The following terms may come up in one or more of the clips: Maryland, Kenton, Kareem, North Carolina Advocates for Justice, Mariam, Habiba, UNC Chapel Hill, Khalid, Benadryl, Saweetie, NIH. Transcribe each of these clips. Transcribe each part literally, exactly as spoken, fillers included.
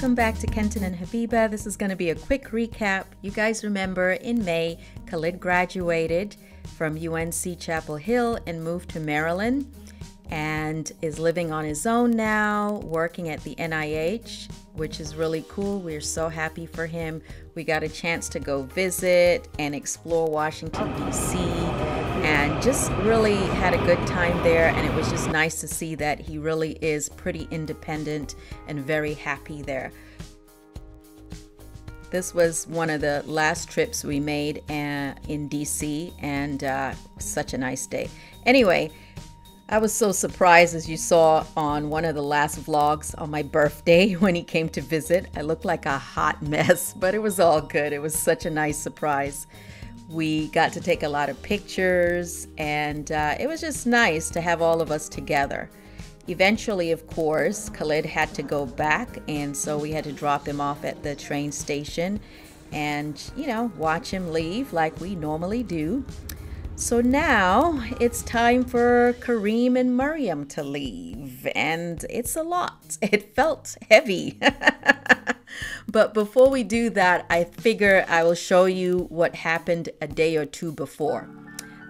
Welcome back to Kenton and Habiba. This is going to be a quick recap. You guys remember in May, Khalid graduated from U N C Chapel Hill and moved to Maryland and is living on his own now, working at the N I H, which is really cool. We're so happy for him. We got a chance to go visit and explore Washington, D C, and just really had a good time there. And it was just nice to see that he really is pretty independent and very happy there. This was one of the last trips we made uh, in D C, and uh, such a nice day. Anyway, I was so surprised, as you saw on one of the last vlogs, on my birthday when he came to visit. I looked like a hot mess, but it was all good. It was such a nice surprise. We got to take a lot of pictures, and uh, it was just nice to have all of us together. Eventually, of course, Khalid had to go back, and so we had to drop him off at the train station and, you know, watch him leave like we normally do. So now it's time for Kareem and Mariam to leave, and it's a lot. It felt heavy. But before we do that, I figure I will show you what happened a day or two before.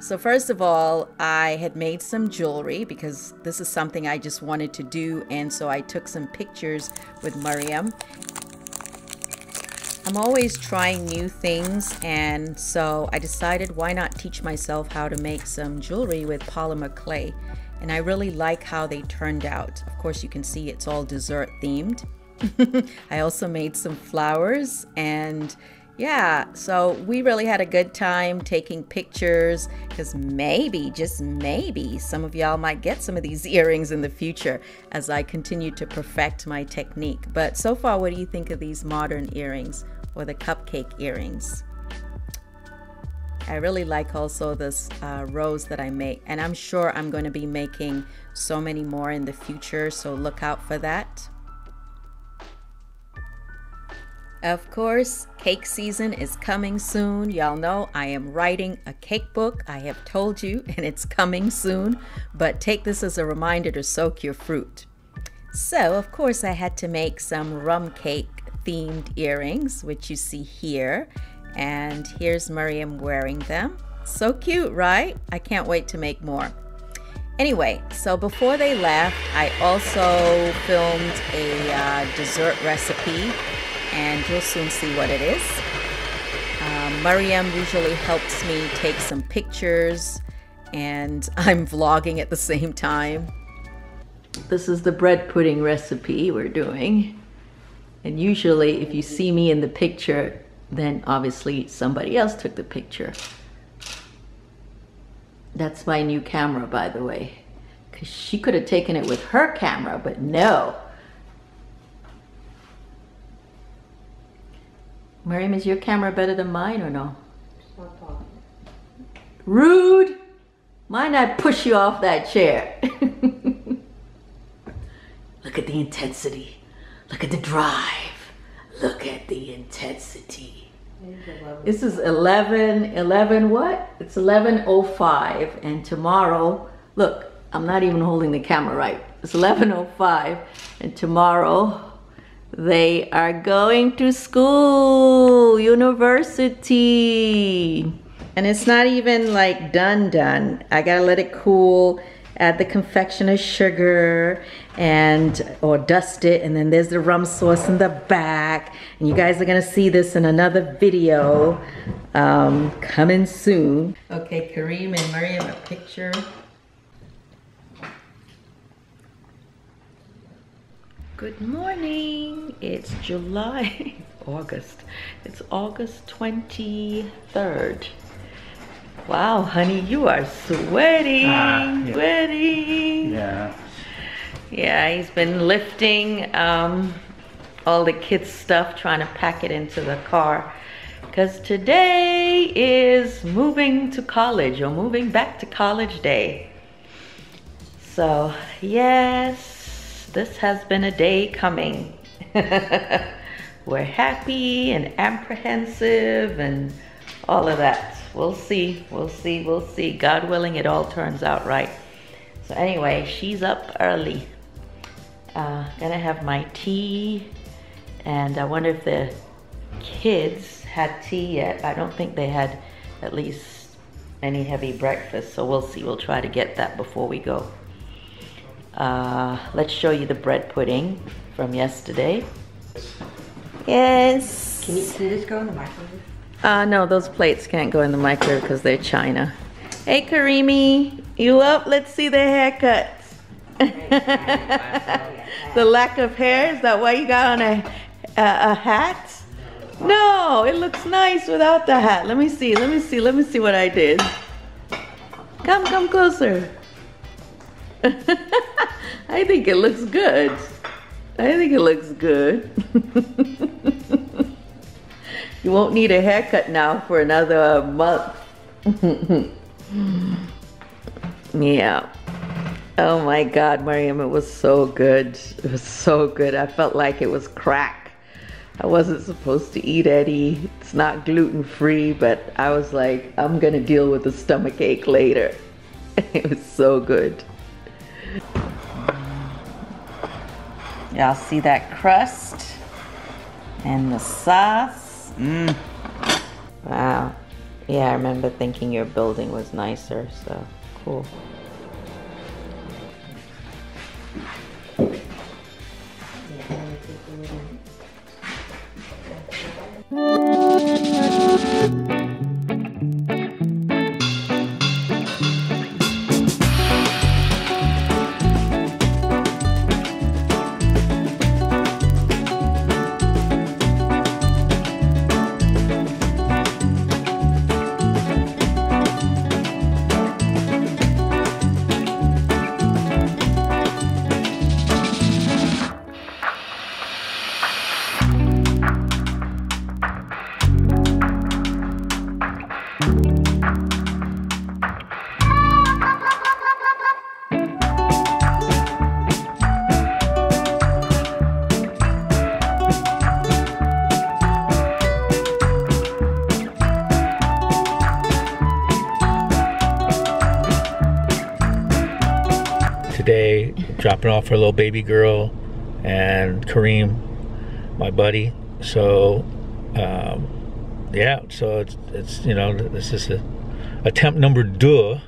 So first of all, I had made some jewelry because this is something I just wanted to do, and so I took some pictures with Mariam. I'm always trying new things, and so I decided, why not teach myself how to make some jewelry with polymer clay, and I really like how they turned out. Of course, you can see it's all dessert themed. I also made some flowers, and yeah, so we really had a good time taking pictures, because maybe, just maybe, some of y'all might get some of these earrings in the future as I continue to perfect my technique. But so far, what do you think of these modern earrings? Or the cupcake earrings. I really like also this uh, rose that I make, and I'm sure I'm going to be making so many more in the future, so look out for that. Of course, cake season is coming soon. Y'all know I am writing a cake book. I have told you, and it's coming soon, but take this as a reminder to soak your fruit. So of course I had to make some rum cake themed earrings, which you see here, and here's Mariam wearing them. So cute, right? I can't wait to make more. Anyway, so before they left, I also filmed a uh, dessert recipe, and you'll soon see what it is. Uh, Mariam usually helps me take some pictures, and I'm vlogging at the same time. This is the bread pudding recipe we're doing. And usually if you see me in the picture, then obviously somebody else took the picture. That's my new camera, by the way, because she could have taken it with her camera, but no. Mariam, is your camera better than mine or no? Stop talking. Rude! Why not push you off that chair? Look at the intensity. Look at the drive. Look at the intensity. This is eleven, eleven what? It's eleven oh five, and tomorrow, look, I'm not even holding the camera right. It's eleven oh five, and tomorrow they are going to school, university. And it's not even like done done. I gotta let it cool. Add the confectioner's sugar and or dust it, and then there's the rum sauce in the back, and you guys are gonna see this in another video um, coming soon. Okay, Kareem and Mariam, a picture. Good morning. It's July, August. It's August twenty-third. Wow, honey, you are sweating, ah, yeah. sweating. Yeah. Yeah, he's been lifting um, all the kids' stuff, trying to pack it into the car. Because today is moving to college, or moving back to college day. So, yes, this has been a day coming. We're happy and apprehensive and all of that. We'll see, we'll see, we'll see. God willing, it all turns out right. So anyway, she's up early. Uh, gonna have my tea And I wonder if the kids had tea yet. I don't think they had at least any heavy breakfast, so we'll see. We'll try to get that before we go. Uh, let's show you the bread pudding from yesterday. Yes. Can, you, can you just go in the microwave? Uh, no, those plates can't go in the microwave because they're china. Hey, Kareemi, you up? Let's see the haircuts. The lack of hair, is that why you got on a, a, a hat? No, it looks nice without the hat. Let me see, let me see, let me see what I did. Come, come closer. I think it looks good. I think it looks good. You won't need a haircut now for another month. Yeah. Oh my God, Mariam, it was so good. It was so good. I felt like it was crack. I wasn't supposed to eat any. It's not gluten-free, but I was like, I'm gonna deal with the stomach ache later. It was so good. Y'all see that crust and the sauce? Mm. Wow. Yeah, I remember thinking your building was nicer, so cool. Today, dropping off her little baby girl and Kareem, my buddy. So, um, yeah, so it's, it's, you know, this is a attempt number two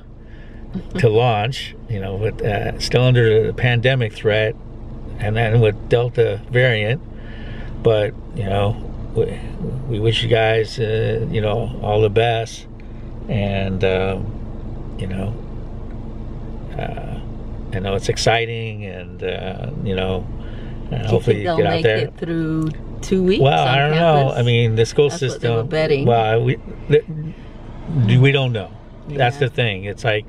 to launch, you know, with, uh, still under the pandemic threat and then with Delta variant. But, you know, we, we wish you guys, uh, you know, all the best. And, um, you know, uh, I know it's exciting, and uh, you know, and hopefully you get out there. It through two weeks. Well, I don't campus. know. I mean, the school That's system. What they were well, we we don't know. Yeah. That's the thing. It's like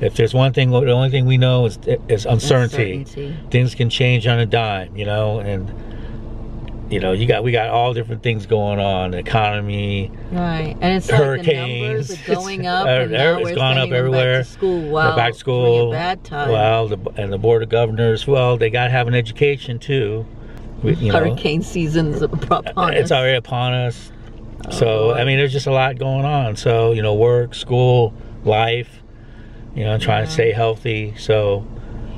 if there's one thing, the only thing we know is is uncertainty. uncertainty. Things can change on a dime, you know, and you know you got we got all different things going on, the economy. Right, and it's hurricanes. Like the numbers are going up. It's, and now it's we're gone up everywhere. Back to school, wow. Back to school. Bad time. Well, the, and the board of governors. Well, they got to have an education too. We, you Hurricane know, season is upon us. It's already upon us. Oh, so Lord. I mean, there's just a lot going on. So you know, work, school, life. You know, trying yeah. to stay healthy. So.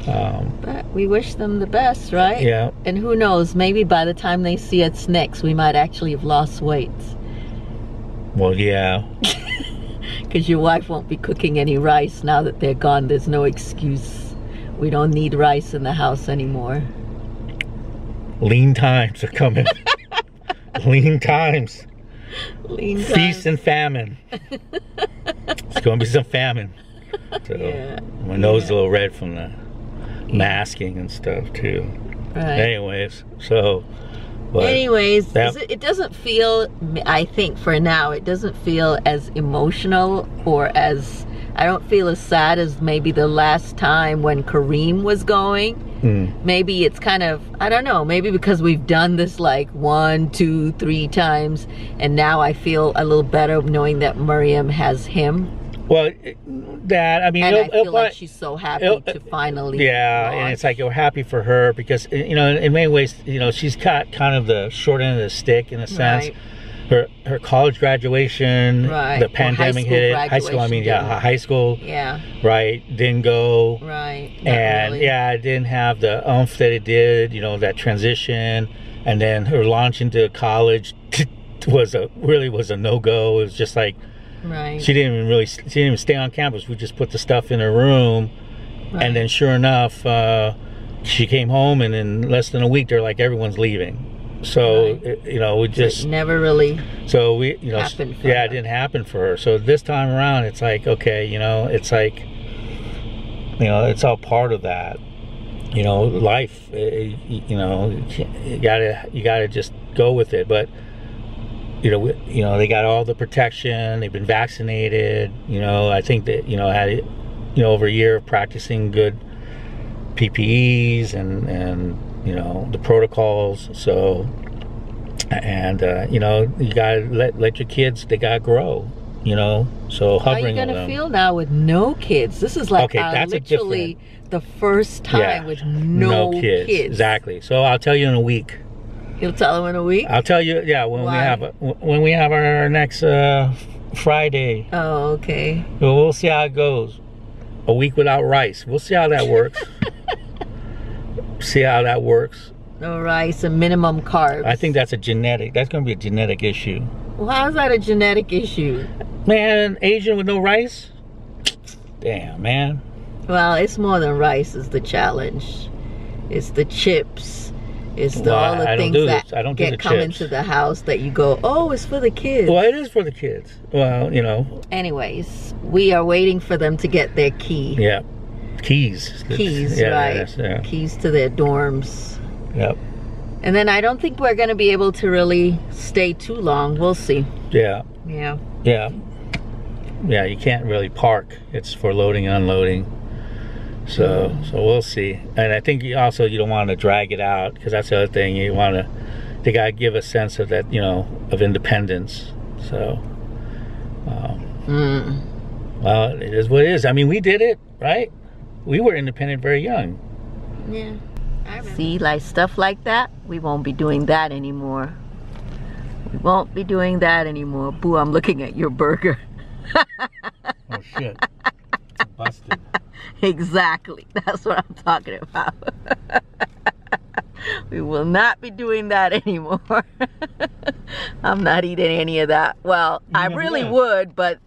Um, but we wish them the best, right? Yeah. And who knows, maybe by the time they see us next, we might actually have lost weight. Well, yeah. Because your wife won't be cooking any rice now that they're gone. There's no excuse. We don't need rice in the house anymore. Lean times are coming. Lean times. Lean times. Feast and famine. It's going to be some famine. So yeah. My nose yeah. is a little red from the masking and stuff too. Right. Anyways, so. But Anyways, that, it, it doesn't feel, I think for now, it doesn't feel as emotional or as, I don't feel as sad as maybe the last time when Kareem was going. Mm. Maybe it's kind of, I don't know, maybe because we've done this like one, two, three times, and now I feel a little better knowing that Mariam has him. Well, that, I mean, and I feel like, like she's so happy to finally yeah launch. And it's like you're happy for her because, you know, in many ways, you know, she's got kind of the short end of the stick in a sense. Right. her her college graduation, right. the pandemic hit, high school, I mean, yeah, high school, yeah, right, didn't go, right, Not and really. yeah, it didn't have the oomph that it did, you know, that transition. And then her launch into college was a really was a no-go. It was just like, right. She didn't even really, she didn't even stay on campus. We just put the stuff in her room, right. And then sure enough, uh, she came home, and in less than a week, they're like, everyone's leaving. So right. it, you know, we just so it never really. So we, you know, happened for yeah, her. It didn't happen for her. So this time around, it's like, okay, you know, it's like, you know, it's all part of that. You know, life. It, you know, you gotta you gotta just go with it. But you know, we, you know, they got all the protection. They've been vaccinated. You know, I think that you know had it, you know, over a year of practicing good P P Es and and. You know, the protocols. So, and uh, you know, you gotta let let your kids, they gotta grow, you know. So hovering over them. How are you gonna feel now with no kids? This is like okay, uh, that's literally the first time yeah, with no, no kids. kids. Exactly. So I'll tell you in a week. You'll tell them in a week? I'll tell you, yeah, when Why? we have a, when we have our next uh, Friday. Oh, okay. Well, we'll see how it goes. A week without rice. We'll see how that works. See how that works. No rice and minimum carbs. I think that's a genetic. That's going to be a genetic issue. Well, how is that a genetic issue? Man, Asian with no rice? Damn, man. Well, it's more than rice is the challenge. It's the chips. It's the, well, all the I things do that I don't get come chips. into the house that you go, oh, it's for the kids. Well, it is for the kids. Well, you know. Anyways, we are waiting for them to get their key. Yeah. Keys. Keys, yeah, right. Yes, yeah. Keys to their dorms. Yep. And then I don't think we're going to be able to really stay too long. We'll see. Yeah. Yeah. Yeah. Yeah, you can't really park. It's for loading and unloading. So, mm. so we'll see. And I think you also you don't want to drag it out, because that's the other thing. You want to, they got to give a sense of that, you know, of independence. So, um, mm. well, it is what it is. I mean, we did it, right? We were independent very young. Yeah, I remember. See, like stuff like that, we won't be doing that anymore. We won't be doing that anymore. Boo, I'm looking at your burger. Oh, shit. It's busted. Exactly. That's what I'm talking about. We will not be doing that anymore. I'm not eating any of that. Well, you I really that. would, but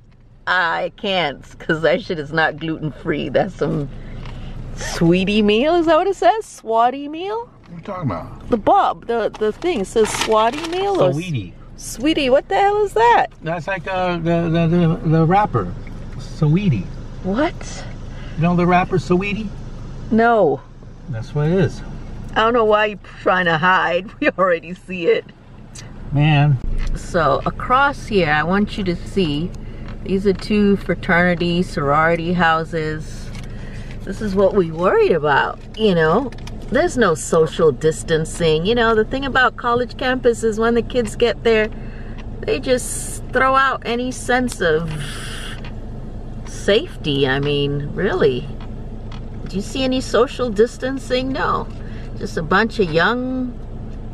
I can't, because that shit is not gluten-free. That's some... Sweetie meal, is that what it says? Swati meal? What are you talking about? The bob, the the thing, it says Swati meal or Saweetie. Sweetie, what the hell is that? That's like uh, the, the the the rapper, Saweetie. What? You know the rapper Saweetie? No. That's what it is. I don't know why you're trying to hide. We already see it. Man. So across here, I want you to see. These are two fraternity, sorority houses. This is what we worried about, you know? There's no social distancing. You know, the thing about college campus is when the kids get there, they just throw out any sense of safety. I mean, really. Do you see any social distancing? No. Just a bunch of young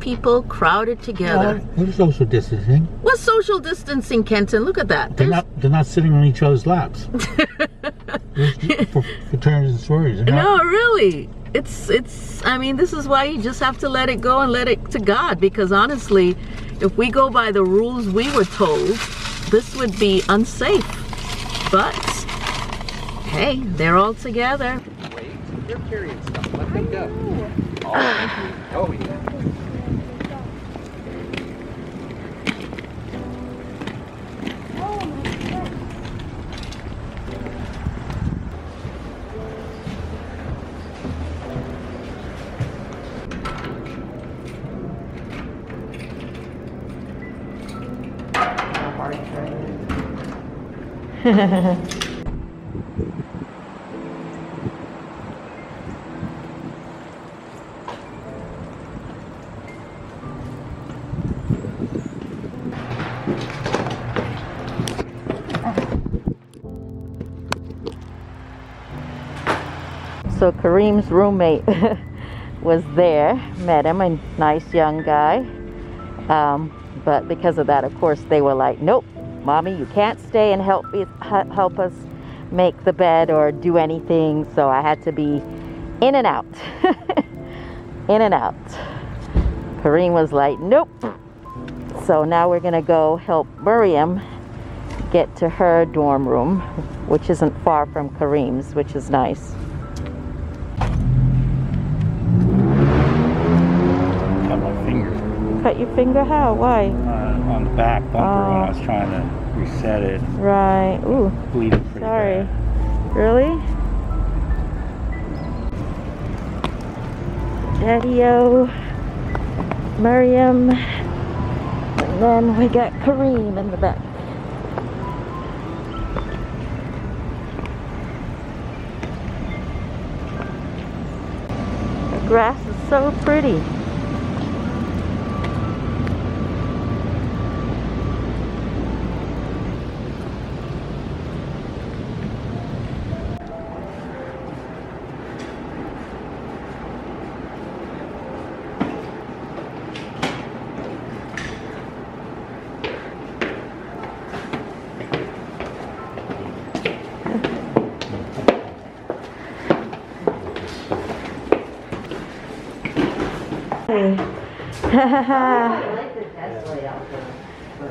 people crowded together. No, there's social distancing. What's social distancing, Kenton? Look at that. They're not, they're not sitting on each other's laps. For fraternities and sororities. No, really. It's, it's, I mean, this is why you just have to let it go and let it to God, because honestly, if we go by the rules we were told, this would be unsafe. But, hey, they're all together. Wait, you're carrying stuff. Let them go. Oh, yeah. So Kareem's roommate was there, met him, a nice young guy, um, but because of that, of course, they were like, nope. Mommy, you can't stay and help me, help us make the bed or do anything. So I had to be in and out, in and out. Kareem was like, nope. So now we're gonna go help Mariam get to her dorm room, which isn't far from Kareem's, which is nice. Cut my finger. Cut your finger? How? Why? Uh, on the back bumper uh, when I was trying to reset it. Right. Ooh. Bleeding pretty Sorry. Bad. Really? Daddy-o, Mariam, and then we got Kareem in the back. The grass is so pretty.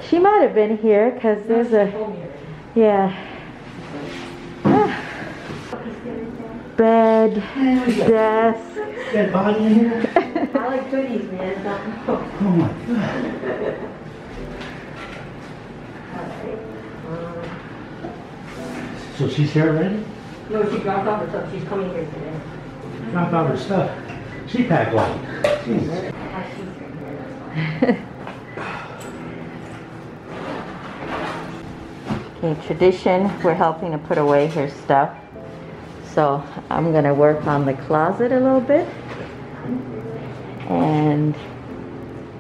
She might have been here because there's a, yeah, ah. bed, desk. Dead body in here? I like goodies, man. Oh my God. So she's here already? No, she dropped off her stuff. She's coming here today. Dropped off her stuff? She packed one. Jeez. In tradition, we're helping to put away her stuff, so I'm gonna work on the closet a little bit, and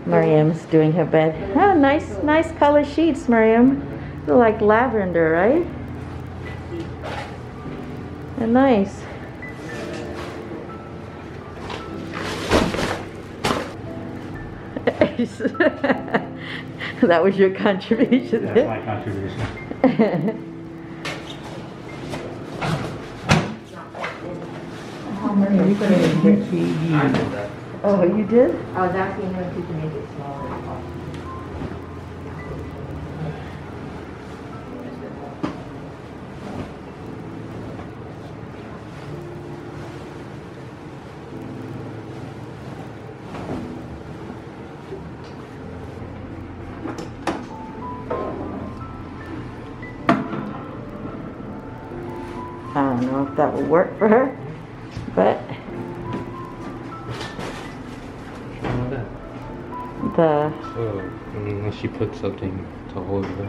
Mariam's doing her bed. Oh, nice nice color sheets, Mariam. They're like lavender, right? They're nice. That was your contribution. That's my contribution. Oh, Maria, you could have made T V. I did that. Oh, you did? I was asking him if you could make it smaller. I don't know if that will work for her, but the so unless she put something to hold it up.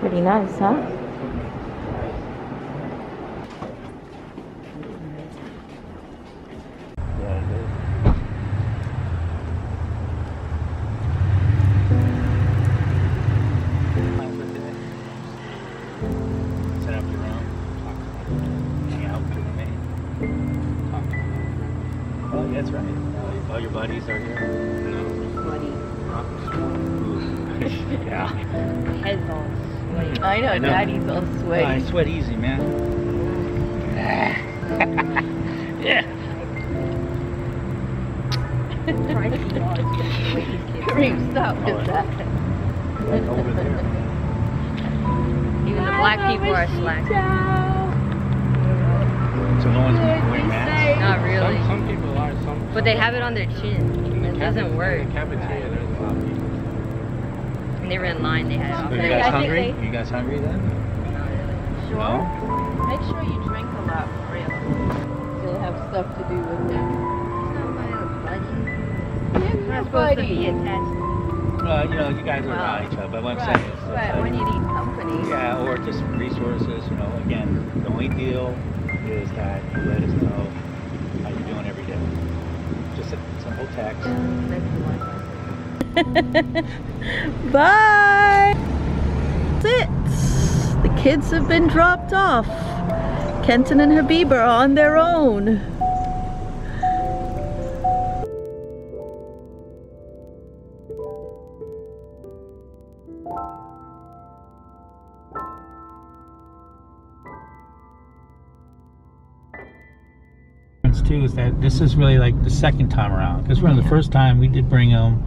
Pretty nice, huh? Oh, that's right. All your buddies are here. Yeah. Head's all sweaty. I know, I know. Daddy's all sweaty. Oh, I sweat easy, man. Yeah. Kareem, stop with oh, that. Right over there. Even the black people are slack. So no one's wearing masks? Not really. Some, some people are. Some, but they have it on their chin. It doesn't work. In the cafeteria, there's a lot of people. They were in line, they had it. So you guys hungry? They... You guys hungry then? Not really. Sure. No? Make sure you drink a lot for real. You'll have stuff to do with that. It's not my own buddy. You're not supposed to be attached. Well, you know, you guys are around each other, but what I'm saying is... But when you need company. Yeah, or just resources, you know, again, the only deal is that you let us know how you're doing every day. Just a simple text. Make the Bye. That's it. The kids have been dropped off. Kenton and Habib are on their own. Too is that this is really like the second time around, because when yeah. the first time we did bring them,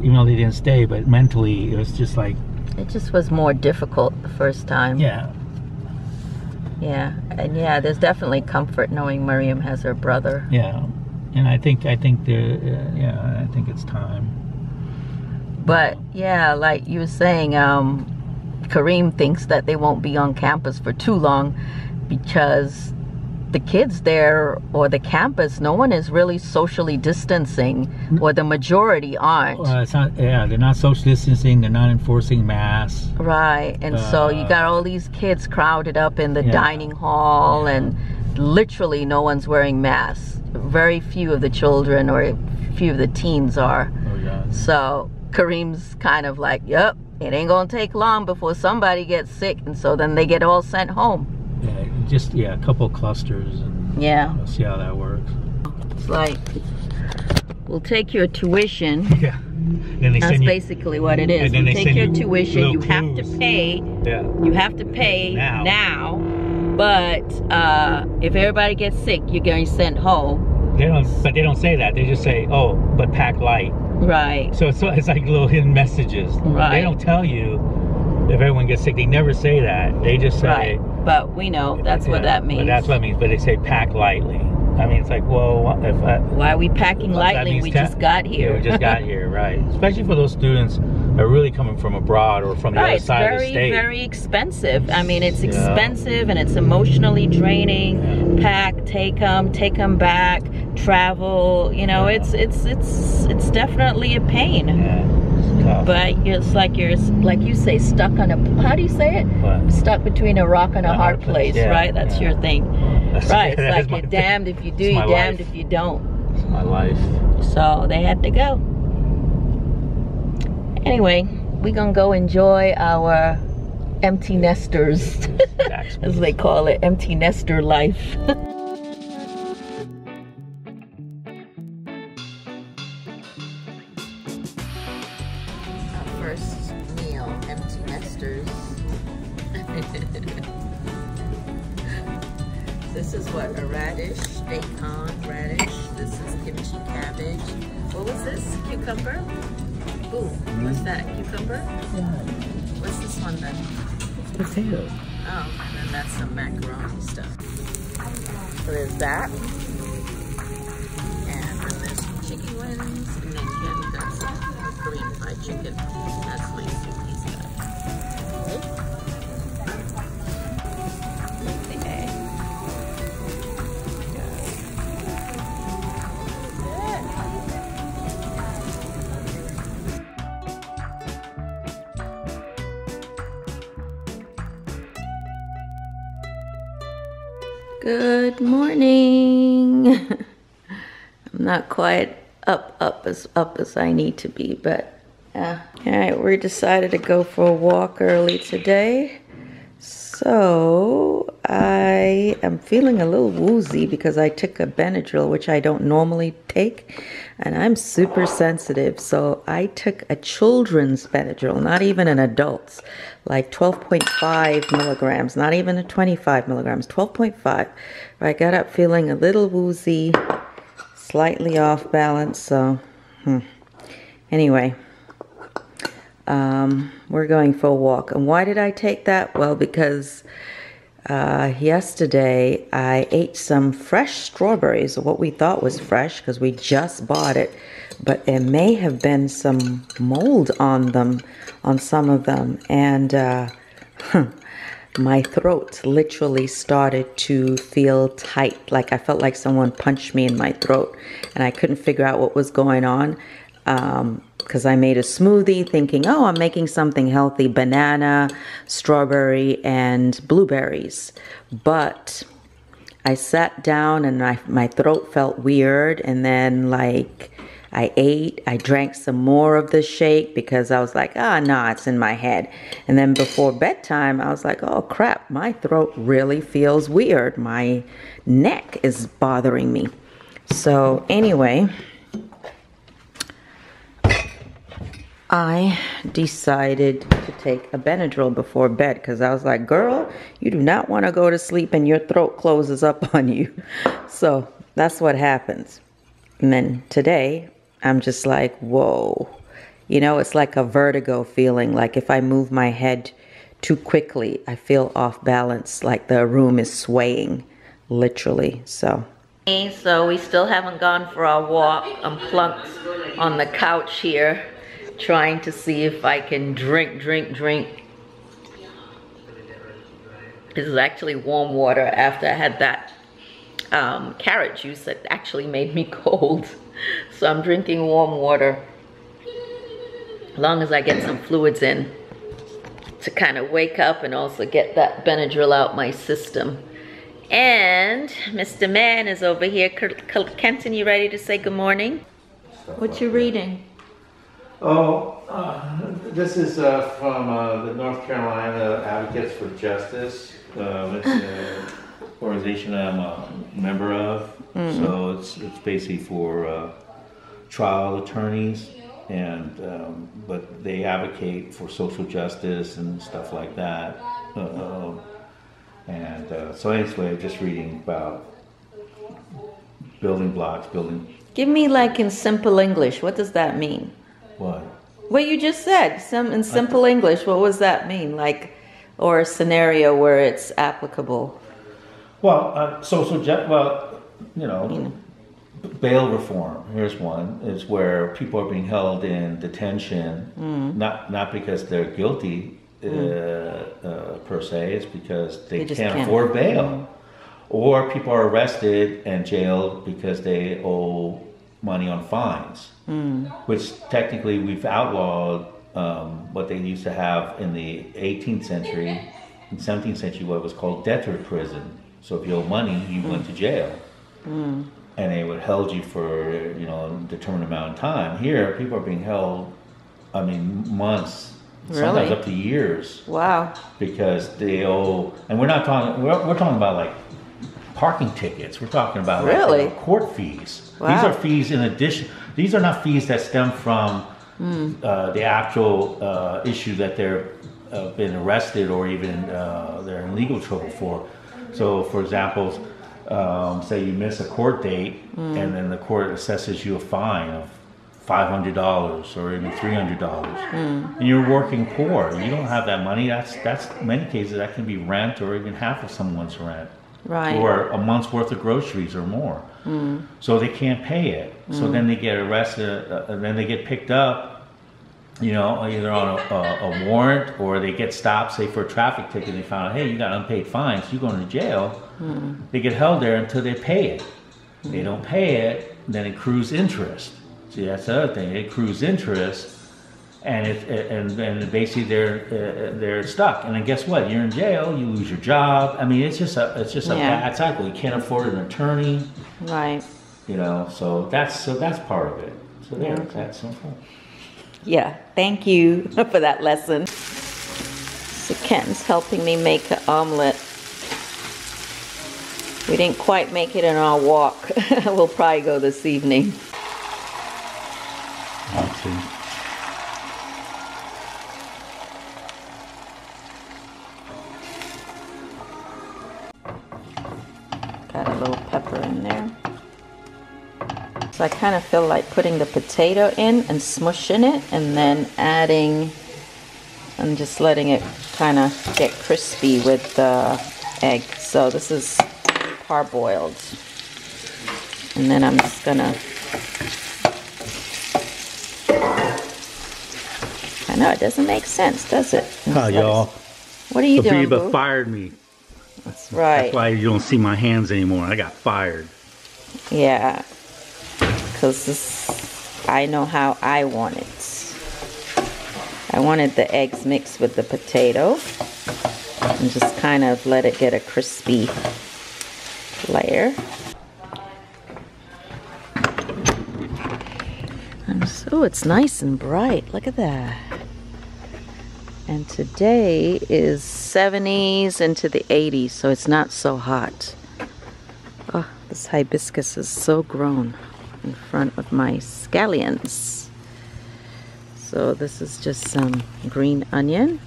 even though they didn't stay, but mentally it was just like it just was more difficult the first time. Yeah, yeah, and yeah, there's definitely comfort knowing Mariam has her brother. Yeah, and I think I think the uh, yeah I think it's time. But yeah, like you were saying, um, Kareem thinks that they won't be on campus for too long because the kids there or the campus, no one is really socially distancing, or the majority aren't. Well, it's not, yeah, they're not social distancing, they're not enforcing masks. Right, and uh, so you got all these kids crowded up in the yeah. dining hall yeah. and literally no one's wearing masks. Very few of the children or few of the teens are. Oh, yeah. So Kareem's kind of like, yep, it ain't gonna take long before somebody gets sick, and so then they get all sent home. Yeah, just yeah, a couple clusters, and yeah, we'll see how that works. It's like we'll take your tuition. Yeah, then they that's send basically you, what it is. We'll take your you tuition. You clues. have to pay. Yeah, you have to pay now. now but uh, if everybody gets sick, you're getting sent home. They don't, but they don't say that. They just say, "Oh, but pack light." Right. So so it's like little hidden messages. Right. They don't tell you if everyone gets sick. They never say that. They just say. Right. But we know that's yeah, what that means. But that's what it means. But they say pack lightly. I mean, it's like, well, if I, why are we packing lightly? We just got here. Yeah, we just got here, right? Especially for those students that are really coming from abroad or from the right, other side very, of the state. It's very, very expensive. I mean, it's yeah. expensive and it's emotionally draining. Yeah. Pack, take them, take them back, travel. You know, yeah. it's it's it's it's definitely a pain. Yeah. Tough. But it's like you're, like you say, stuck on a, how do you say it? What? Stuck between a rock and a, a hard, hard place, place. Yeah, right? That's yeah. your thing. Yeah, that's, right, yeah, it's like you're damned thing. if you do, you're damned life. if you don't. It's my life. So they had to go. Anyway, we're going to go enjoy our empty nesters, as they call it, empty nester life. This is what, a radish, bacon, radish. This is kimchi cabbage. What was this? Cucumber? Ooh, what's that? Cucumber? Yeah. What's this one then? It's potato. Oh, and then that's some macaroni stuff. So there's that. And then there's some chicken wings. And then you got some green fried chicken. That's my piece of it. Good morning. I'm not quite up, up as up as I need to be, but yeah. All right, we decided to go for a walk early today. So I am feeling a little woozy because I took a Benadryl, which I don't normally take, and I'm super sensitive. So I took a children's Benadryl, not even an adult's, like twelve point five milligrams, not even a twenty-five milligrams, twelve point five. I got up feeling a little woozy, slightly off balance. So hmm. anyway. Um, we're going for a walk. And why did I take that? Well, because uh, yesterday I ate some fresh strawberries, what we thought was fresh because we just bought it, but there may have been some mold on them, on some of them, and uh, my throat literally started to feel tight, like I felt like someone punched me in my throat, and I couldn't figure out what was going on. Um, because I made a smoothie thinking, oh, I'm making something healthy, banana, strawberry, and blueberries. But I sat down and I, my throat felt weird. And then like I ate, I drank some more of the shake because I was like, ah, oh, nah, it's in my head. And then before bedtime, I was like, oh crap, my throat really feels weird. My neck is bothering me. So anyway, I decided to take a Benadryl before bed because I was like, girl, you do not want to go to sleep and your throat closes up on you. So that's what happens. And then today, I'm just like, whoa. You know, it's like a vertigo feeling. Like if I move my head too quickly, I feel off balance, like the room is swaying, literally, so. So we still haven't gone for our walk. I'm plunked on the couch here, trying to see if I can drink, drink, drink. This is actually warm water after I had that um, carrot juice that actually made me cold. So I'm drinking warm water. As long as I get some fluids in to kind of wake up and also get that Benadryl out my system. And Mister Man is over here. Kenton, you ready to say good morning? What you reading? Oh, uh, this is uh, from uh, the North Carolina Advocates for Justice. Um, it's an organization I'm a member of. Mm-hmm. So it's it's basically for uh, trial attorneys, and um, but they advocate for social justice and stuff like that. Uh, and uh, so anyway, just reading about building blocks, building. Give me like in simple English. What does that mean? What? What you just said, some in simple English, what does that mean? Like, or a scenario where it's applicable? Well, uh, social, ju well, you know, mm. bail reform, here's one, is where people are being held in detention, mm. not, not because they're guilty, mm. uh, uh, per se, it's because they, they can't, can't afford bail. Mm. Or people are arrested and jailed because they owe money on fines, mm. which technically we've outlawed um, what they used to have in the eighteenth century, in seventeenth century, what was called debtor prison. So if you owe money, you mm. went to jail, mm. and they would held you for, you know, a determined amount of time. Here, people are being held, I mean, months, really? Sometimes up to years. Wow. Because they owe, and we're not talking. We're, we're talking about like parking tickets. We're talking about like, really? You know, court fees. Wow. These are fees in addition. These are not fees that stem from mm. uh, the actual uh, issue that they've uh, been arrested or even uh, they're in legal trouble for. So, for example, um, say you miss a court date, mm. and then the court assesses you a fine of five hundred dollars or even three hundred dollars. Mm. And you're working poor. You don't have that money. That's, that's in many cases, that can be rent or even half of someone's rent. Right. Or a month's worth of groceries or more. Mm. So they can't pay it. Mm. So then they get arrested, uh, and then they get picked up, you know, either on a, a, a warrant, or they get stopped, say, for a traffic ticket, and they found out, hey, you got unpaid fines, you're going to jail. Mm. They get held there until they pay it. Mm. They don't pay it, then it accrues interest. See, that's the other thing, it accrues interest, and it, and and basically they're uh, they're stuck. And then guess what? You're in jail. You lose your job. I mean, it's just a it's just a yeah. bad cycle. You can't afford an attorney, right? You know, so that's so that's part of it. So there, yeah. That's simple. Yeah. Thank you for that lesson. So Kenton's helping me make an omelet. We didn't quite make it in our walk. We'll probably go this evening. Okay. I kind of feel like putting the potato in and smushing it and then adding and just letting it kind of get crispy with the egg. So this is parboiled. And then I'm just gonna, I know it doesn't make sense, does it? Hi, y'all. What are you doing, boo? Abiba fired me. That's right. That's why you don't see my hands anymore. I got fired. Yeah. Because this, I know how I want it. I wanted the eggs mixed with the potato and just kind of let it get a crispy layer. I'm so it's nice and bright. Look at that. And today is seventies into the eighties, so it's not so hot. Oh, this hibiscus is so grown in front of my scallions. So this is just some green onion.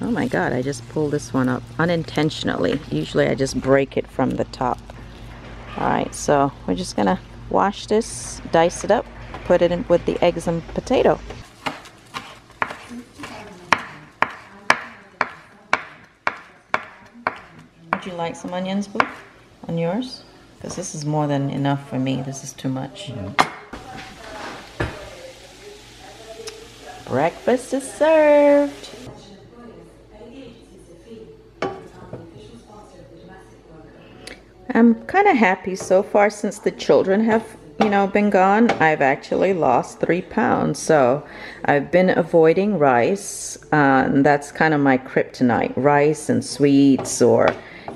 Oh my God, I just pulled this one up unintentionally. Usually I just break it from the top. All right, so we're just gonna wash this, dice it up, put it in with the eggs and potato. Would you like some onions, Boo, on yours? Because this is more than enough for me. This is too much. Mm-hmm. Breakfast is served. I'm kind of happy so far since the children have, you know, been gone. I've actually lost three pounds. So I've been avoiding rice. Uh, and that's kind of my kryptonite. Rice and sweets or,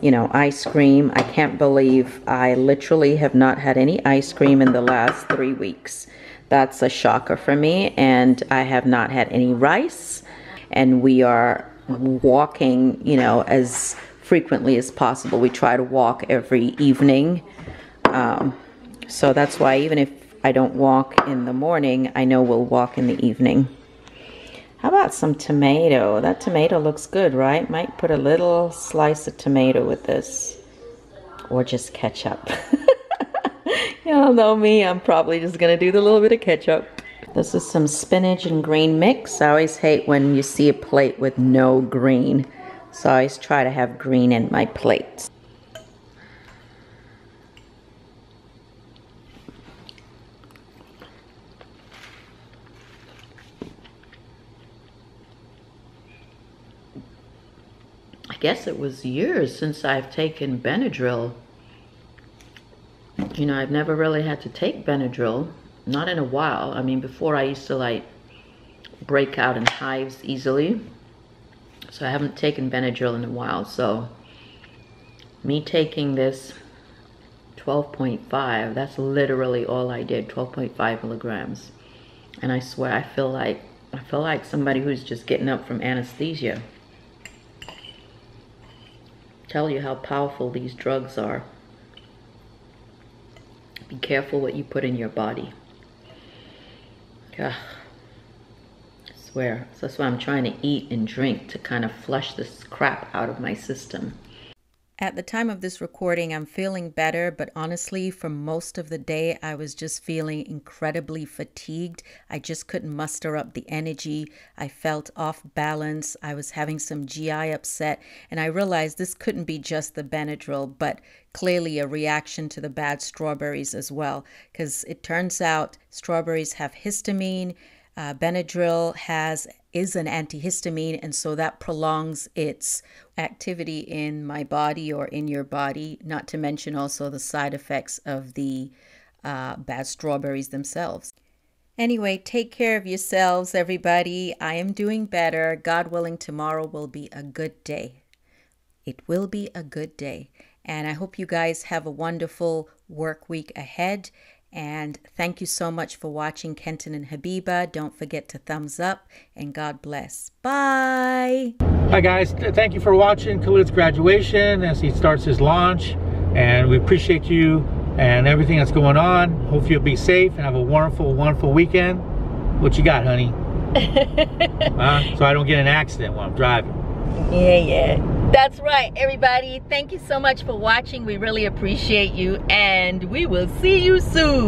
you know, ice cream. I can't believe I literally have not had any ice cream in the last three weeks. That's a shocker for me, and I have not had any rice, and we are walking, you know, as frequently as possible. We try to walk every evening, um, so that's why even if I don't walk in the morning, I know we'll walk in the evening. How about some tomato? That tomato looks good, right? Might put a little slice of tomato with this, or just ketchup. Y'all know me, I'm probably just gonna do the little bit of ketchup. This is some spinach and green mix. I always hate when you see a plate with no green. So I always try to have green in my plates. I guess it was years since I've taken Benadryl. You know, I've never really had to take Benadryl, not in a while. I mean, before I used to like break out in hives easily. So I haven't taken Benadryl in a while. So me taking this twelve point five, that's literally all I did, twelve point five milligrams. And I swear, I feel like, I feel like somebody who's just getting up from anesthesia. Tell you how powerful these drugs are. Be careful what you put in your body. Ugh. I swear. So that's why I'm trying to eat and drink to kind of flush this crap out of my system. At the time of this recording, I'm feeling better, but honestly, for most of the day, I was just feeling incredibly fatigued. I just couldn't muster up the energy. I felt off balance. I was having some G I upset, and I realized this couldn't be just the Benadryl, but clearly a reaction to the bad strawberries as well, because it turns out strawberries have histamine. Uh, Benadryl has is an antihistamine, and so that prolongs its activity in my body or in your body, not to mention also the side effects of the uh, bad strawberries themselves. Anyway, take care of yourselves, everybody. I am doing better. God willing, tomorrow will be a good day. It will be a good day. And I hope you guys have a wonderful work week ahead. And thank you so much for watching Kenton and Habiba. Don't forget to thumbs up, and God bless. Bye. Hi guys, thank you for watching Khalid's graduation as he starts his launch, and we appreciate you and everything that's going on. Hope you'll be safe and have a wonderful, wonderful weekend. What you got, honey? Huh? So I don't get in an accident while I'm driving. Yeah, yeah. That's right, everybody. Thank you so much for watching. We really appreciate you, and we will see you soon.